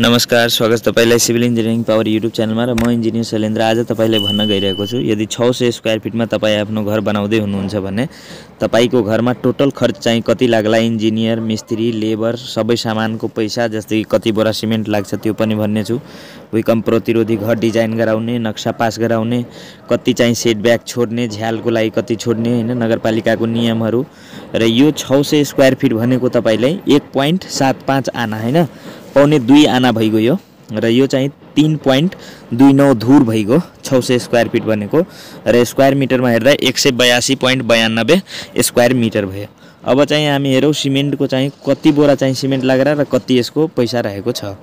नमस्कार, स्वागत तपाईलाई सिभिल इन्जिनियरिङ पावर युट्युब च्यानलमा र म इन्जिनियर शैलेन्द्र। आज तपाईलाई भन्न गइरहेको छु, यदि 600 स्क्वायर फिटमा तपाई आफ्नो घर बनाउँदै हुनुहुन्छ भने तपाईको घरमा टोटल खर्च चाहिँ कति लाग्ला, इन्जिनियर, मिस्त्री, लेबर, सबै सामानको पैसा, जस्तै कति बोरा सिमेन्ट लाग्छ त्यो पनि भन्ने छु। भूकम्प प्रतिरोधी घर डिजाइन गराउने, नक्सा पास गराउने, कति चाहिँ सेटब्याक छोड्ने, झ्यालको लागि कति छोड्ने, हैन, नगरपालिकाको नियमहरु। र यो 600 स्क्वायर फिट भनेको तपाईलाई 1.75 आना, हैन, पौने 2 आना भइगयो। यो चाहिँ 3.29 धुर भइगयो 600 स्क्वायर फिट भनेको। स्क्वायर मिटरमा हेर्दा 182.92 स्क्वायर मिटर भयो। अब चाहिँ हामी हेरौं सिमेन्टको चाहिँ कति बोरा चाहिँ सिमेन्ट लागेर र कति यसको पैसा रहेको छ।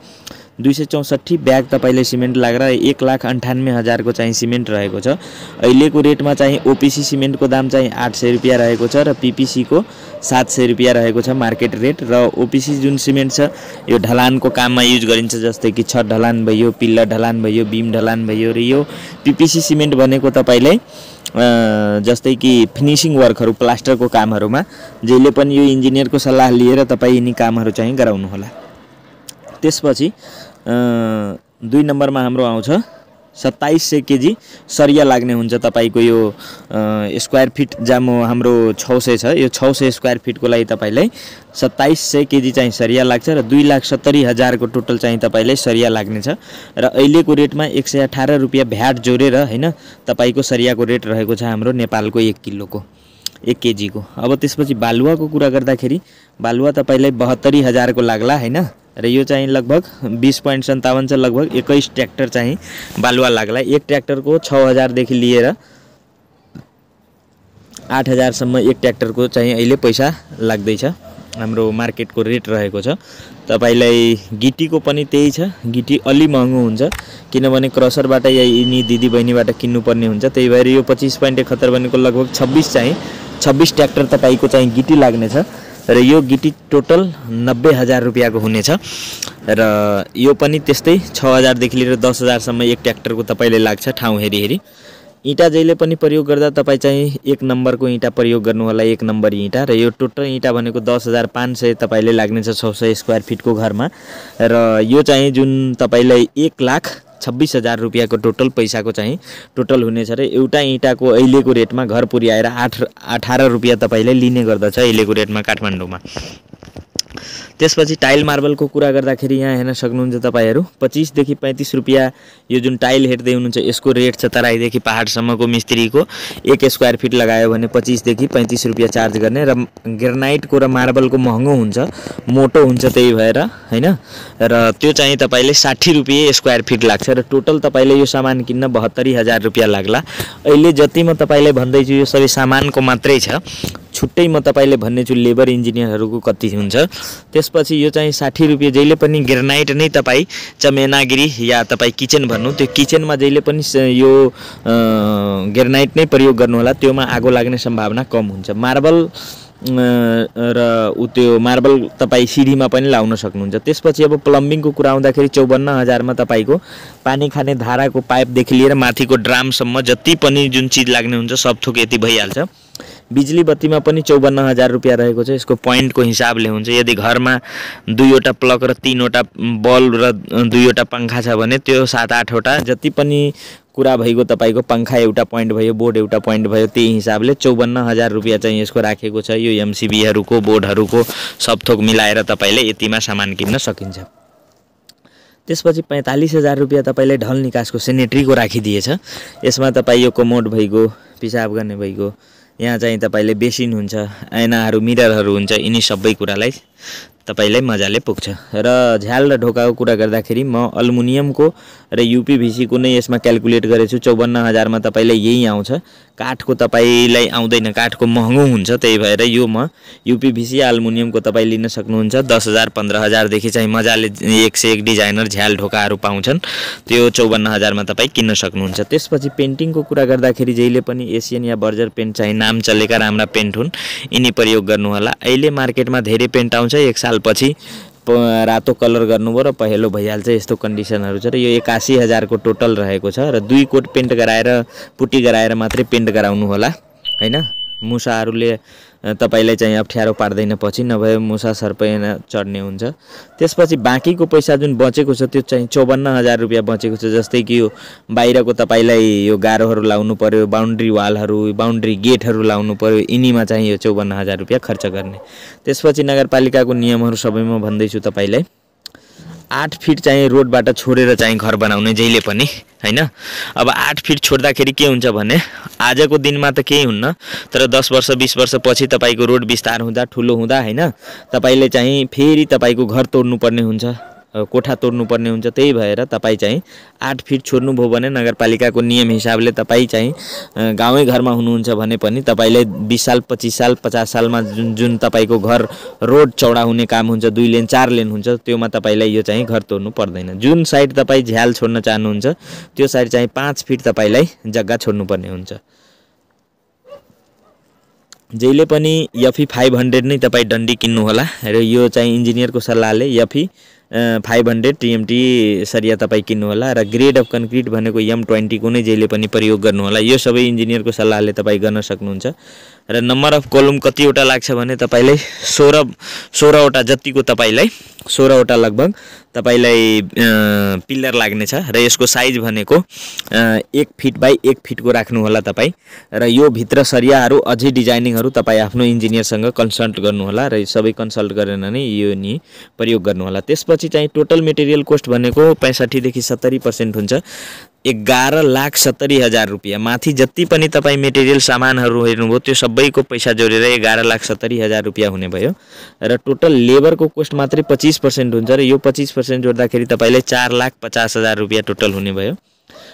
264 ब्याग तपाईले सिमेन्ट लागेर 1,98,000 को चाहिँ सिमेन्ट रहेको छ। अहिलेको रेटमा चाहिँ ओपीसी सिमेन्टको दाम चाहिँ 800 रुपैयाँ रहेको छ र पीपीसी को 700 रुपैयाँ रहेको छ मार्केट रेट। र ओपीसी जुन सिमेन्ट छ यो ढलानको काममा युज गरिन्छ, जस्तै कि छत ढलान भयो, पिल्लर ढलान भयो, बीम ढलान भयो। र यो पीपीसी सिमेन्ट भनेको तपाईले जस्तै कि फिनिशिङ वर्कहरु, प्लास्टरको कामहरुमा, जहिले पनि यो इन्जिनियरको सल्लाह लिएर तपाई यिनी कामहरु चाहिँ गराउनु होला। त्यसपछि 2 नम्बरमा हाम्रो आउँछ 2700 केजी सरिया लाग्ने हुन्छ तपाईको यो स्क्वायर फिट। जम्मा हाम्रो 600 छ, यो 600 स्क्वायर फिटको लागि तपाईलाई 2700 केजी चाहिँ सरिया लाग्छ र 2,70,000 को टोटल चाहिँ तपाईलाई सरिया लाग्ने छ। र अहिलेको रेटमा 118 रुपैयाँ भ्याट जोडेर, हैन, तपाईको सरियाको रेट रहेको छ हाम्रो नेपालको 1 केजीको। अब त्यसपछि बालुवाको कुरा गर्दाखेरि बालुवा तपाईलाई 72,000 को लाग्ला, हैन, र यो चाहिँ लगभग 20.57 छ, लगभग 21 ट्र्याक्टर चाहिँ बालुवा लाग्ला। एक ट्र्याक्टरको 6,000 देखि लिएर 8,000 सम्म एक ट्र्याक्टरको चाहिँ अहिले पैसा लाग्दै छ, हाम्रो मार्केटको रेट रहेको छ। तपाईलाई गिटीको पनि त्यही छ, गिटी अलि महँगो हुन्छ किनभने क्रसरबाट या यिनी दिदी बहिनीबाट किन्नुपर्ने हुन्छ। त्यही भएर यो 25.71 भनेको लगभग 26 ट्र्याक्टर तपाईको चाहिँ गिटी लाग्ने छ र यो गिटी टोटल 90,000 रुपैयाँ को हुनेछ। र यो पनि त्यस्तै 6,000 देखि लिएर 10,000 सम्म एक ट्र्याक्टर को तपाईले लाग्छ, ठाउँ हेरी हेरी। इटा जहिले पनि प्रयोग गर्दा तपाई चाहिँ 1 नम्बरको इटा प्रयोग गर्नु होला, 1 नम्बर इटा। र यो टोटल इटा भनेको 10,500 तपाईले लाग्ने छ 600 स्क्वायर फिटको घरमा। र यो चाहिँ जुन तपाईलाई 1,26,000 रुपैयाँ को टोटल पैसा को चाहिँ टोटल हुनेछ। र एउटा इँटाको अहिलेको रेटमा घर पुर्याएर 18 रुपैयाँ तपाईले लिने गर्दछ अहिलेको रेटमा काठमाडौँमा। त्यसपछि टाइल मार्बलको कुरा गर्दाखेरि यहाँ हेर्न सक्नुहुन्छ तपाईहरु 25 देखि 35 रुपैयाँ यो जुन टाइल हेर्दै हुनुहुन्छ यसको रेट छ। तराईदेखि पहाडसम्मको मिस्त्रीको 1 स्क्वायर फिट लगायो भने 25 देखि 35 रुपैयाँ चार्ज गर्ने। र ग्रेनाइटको र मार्बलको महँगो हुन्छ, मोटो हुन्छ, त्यही भएर, हैन, र त्यो चाहिँ तपाईले 60 रुपैयाँ स्क्वायर फिट लाग्छ। र टोटल तपाईले यो सामान किन्न 72,000 रुपैयाँ लाग्ला। अहिले जति म तपाईले भन्दै छु यो सबै सामानको मात्रै छ, छुट्टै म तपाईले भन्ने छु लेबर इन्जिनियरहरुको कति हुन्छ। त्यसपछि यो चाहिँ 60 रुपैयाँ जहिले पनि ग्रेनाइट नै तपाई चमेनागिरी या तपाई किचन भन्नु, त्यो किचनमा जहिले पनि यो ग्रेनाइट नै प्रयोग गर्नु होला, त्योमा आगो लाग्ने सम्भावना कम हुन्छ। मार्बल र त्यो मार्बल तपाई सिडीमा पनि लाउन सक्नुहुन्छ। त्यसपछि अब प्लम्बिङको कुरा आउँदाखेरि 54,000 मा तपाईको पानी खाने धाराको पाइप देखि लिएर माथिको ड्राम सम्म जति पनि जुन चीज लाग्ने हुन्छ सब थोक यति भइहाल्छ। बिजुली बत्तीमा पनि 54,000 रुपैयाँ रहेको छ, यसको प्वाइन्टको हिसाबले हुन्छ। यदि घरमा 2 वटा प्लग र 3 वटा बल्ब र 2 वटा पंखा छ भने त्यो 7-8 वटा जति पनि कुरा भइगयो तपाईको, पंखा एउटा प्वाइन्ट भयो, बोर्ड एउटा प्वाइन्ट भयो, त्यही हिसाबले 54,000 रुपैयाँ चाहिँ यसको राखेको छ। यो एमसीबीहरुको, बोर्डहरुको सब थोक मिलाएर तपाईले यतिमा सामान किन्न सकिन्छ। त्यसपछि 45,000 रुपैयाँ तपाईले ढल निकासको सेनेटरीको राखिदिएछ। यसमा तपाईको कमोड भइगयो, पिसाब गर्ने भइगयो, यहाँ चाहिँ तपाईले बेसिन हुन्छ, ऐनाहरु, मिररहरु हुन्छ, यिनी सबै कुरालाई तपाईलाई मजाले पुग्छ। र झ्याल र ढोकाको कुरा गर्दाखेरि म अल्युमिनियमको र यूपीवीसी को नै यसमा क्याल्कुलेट गरेछु। 54,000 मा तपाईलाई यही आउँछ, काठको तपाईलाई आउँदैन, काठको महँगो हुन्छ, त्यही भएर यो म यूपीवीसी अल्युमिनियमको तपाई लिन सक्नुहुन्छ। 10,000 15,000 देखि चाहिँ मजाले 101 डिजाइनर झ्याल ढोकाहरु पाउँछन्, त्यो 54,000 मा तपाई किन्न सक्नुहुन्छ। त्यसपछि पेन्टिङको कुरा गर्दाखेरि जहिले पनि एशियन या बर्जर पेन्ट चाहिँ नाम चलेका राम्रा पेन्ट हुन्, यिनी प्रयोग गर्नु होला। अहिले मार्केटमा धेरै पेन्ट आउँछ, एक साल पछि रातो कलर गर्नुभयो र पहेलो भइहाल्छ, यस्तो कन्डिसनहरु छ। र यो 81,000 को टोटल रहेको छ। र 2 कोट पेन्ट गराएर पुटी गराएर मात्रै पेन्ट गराउनु होला, हैन। मुसाहरूले तपाईलाई चाहिँ अप्ठ्यारो पार्दैन, पछि नभए मुसा सर्पैना चढ्ने हुन्छ। त्यसपछि बाँकीको पैसा जुन बचेको छ त्यो चाहिँ ५४,००० रुपैयाँ बचेको छ। जस्तै कि यो बाहिरको तपाईलाई यो गाह्रोहरू लाउनु पर्यो, बाउन्ड्री वालहरू, बाउन्ड्री गेटहरू लाउनु पर्यो, यिनीमा चाहिँ यो ५४,००० रुपैयाँ खर्च गर्ने। त्यसपछि नगरपालिकाको नियमहरू सबैमा भन्दैछु तपाईलाई। 8 फिट चाहिँ रोडबाट छोडेर चाहिँ घर बनाउने जहिले पनि हैन। अब 8 फिट छोड्दाखेरि के हुन्छ भने आजको दिनमा त केही हुन्न, तर 10 वर्ष 20 वर्ष पछि तपाईको रोड विस्तार हुँदा ठुलो हुँदा हैन तपाईले चाहिँ फेरि तपाईको घर तोड्नु पर्ने हुन्छ, कोठा तोड्नु पर्ने हुन्छ। त्यही भएर तपाई चाहिँ 8 फिट छोड्नु भो भने नगरपालिकाको नियम हिसाबले तपाई चाहिँ गाउँै घरमा हुनुहुन्छ भने पनि तपाईले 20 साल 25 साल 50 साल मा जुन तपाईको घर रोड चौडा हुने काम हुन्छ, 2 लेन 4 लेन हुन्छ, त्योमा तपाईलाई यो चाहिँ घर तोड्नु पर्दैन। जुन साइड तपाई झ्याल छोड्न चाहनुहुन्छ त्यो साइड चाहिँ 5 फिट तपाईलाई जग्गा छोड्नु पर्ने हुन्छ। जहिले पनि एफई 500 नै तपाई डन्डी किन्नु होला र यो चाहिँ इन्जिनियरको सल्लाहले एफई 500 टीएमटी सरिया तपाई किन्नु होला र ग्रेड अफ कंक्रीट भनेको M20 को नै जहिले पनि प्रयोग गर्नु होला। यो सबै इन्जिनियरको सल्लाहले तपाई गर्न सक्नुहुन्छ। र नम्बर अफ कोलम कतिवटा लाग्छ भने तपाईलाई 16 वटा जतिको तपाईलाई 16 वटा लगभग तपाईलाई पिलर लाग्ने छ र यसको साइज भनेको 1 फिट बाई 1 फिट को राख्नु होला तपाई। र यो भित्र सरियाहरु अझै डिजाइनिङहरु तपाई आफ्नो इन्जिनियर सँग कन्सल्ट गर्नु होला र सबै कन्सल्ट गरेर नै यो नि प्रयोग गर्नु होला। त्यसपछि चाहिँ टोटल मटेरियल कोस्ट भनेको 65 देखि 70% हुन्छ, 11,70,000 रुपैयाँ। माथि जति पनि तपाईं मेटेरियल सामानहरू हेर्नुभयो त्यो सबैको पैसा जोडेर 11,70,000 रुपैयाँ हुने भयो। र टोटल लेबरको कोस्ट मात्रै 25% हुन्छ र यो 25% जोड्दाखेरि तपाईले 4,50,000 रुपैयाँ टोटल हुने भयो।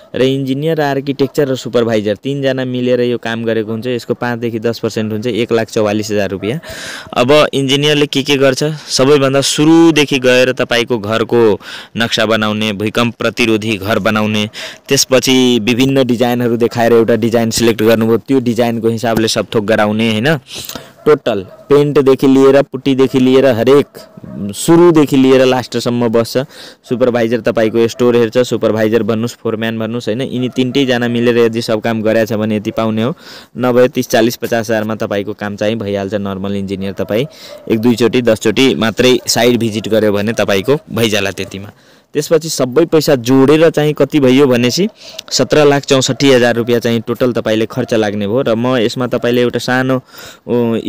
र इन्जिनियर, आर्किटेक्चर र सुपरभाइजर 3 जना मिलेर यो काम गरेको हुन्छ, यसको 5 देखि 10% हुन्छ, 1,44,000 रुपैयाँ। अब इन्जिनियरले के गर्छ, सबैभन्दा सुरुदेखि गएर तपाईको घरको नक्सा बनाउने, भूकम्प प्रतिरोधी घर बनाउने, त्यसपछि विभिन्न डिजाइनहरू देखाएर एउटा डिजाइन सिलेक्ट गर्नुभयो त्यो डिजाइनको हिसाबले सबथोक गराउने हैन। टोटल पेन्ट देखि लिएर पुट्टी देखि लिएर हरेक सुरु देखि लिएर लास्ट सम्म बस्छ। सुपरभाइजर तपाईको स्टोर हेर्छ, सुपरभाइजर भन्नुस्, फोरम्यान भन्नुस् हैन, यिनी 3 जना मिलेर यदि सब काम गरेछ भने यति पाउने हो, नभए 30, 40, 50,000 मा तपाईको काम चाहिँ भइहाल्छ। नर्मल इन्जिनियर तपाई 1-2 चोटी 10 चोटी मात्रै साइड भिजिट गर्यो भने तपाईको भइजाला त्यतिमा। त्यसपछि सबै पैसा जोडेर चाहिँ कति भयो भनेसी 17,64,000 रुपैयाँ चाहिँ टोटल तपाईले खर्च लाग्ने भयो। र म यसमा तपाईले एउटा सानो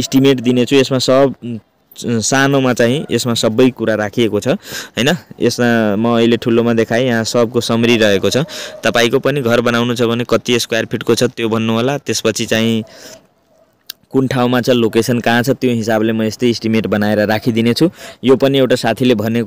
इस्टिमेट दिनेछु, यसमा सब सानोमा चाहिँ यसमा सबै कुरा राखिएको छ हैन। यसमा म अहिले ठुलोमा देखाएँ, यहाँ सबको समरी रहेको छ। तपाईको पनि घर बनाउनु छ भने कति स्क्वायर फिटको छ त्यो भन्नु होला, त्यसपछि चाहिँ कुन ठाउँमा छ, लोकेसन कहाँ छ, त्यो हिसाबले म यस्तै इस्टिमेट बनाएर राखिदिने छु। यो पनि एउटा साथीले भनेको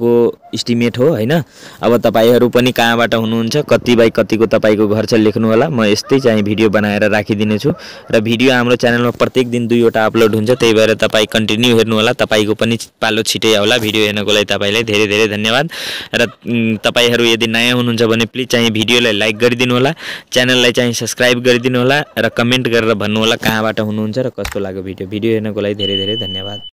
इस्टिमेट हो हैन। अब तपाईहरू पनि कहाँबाट हुनुहुन्छ, कति बाई कतिको तपाईको घर छ लेख्नु होला, म यस्तै चाहिँ भिडियो बनाएर राखिदिने छु। र भिडियो हाम्रो च्यानलमा प्रत्येक दिन 2वटा अपलोड हुन्छ, त्यही भएर तपाई कन्टिन्यू हेर्नु होला, तपाईको पनि पालो छिटै आउला। भिडियो हेर्नको लागि तपाईलाई धेरै धन्यवाद। र तपाईहरू यदि नयाँ हुनुहुन्छ भने प्लिज चाहिँ भिडियोलाई लाइक गरिदिनु होला, च्यानललाई चाहिँ सब्स्क्राइब गरिदिनु होला र कमेन्ट गरेर भन्नु होला कहाँबाट हुनुहुन्छ र लाग्यो भिडियो हेर्नको लागि धेरै धन्यवाद।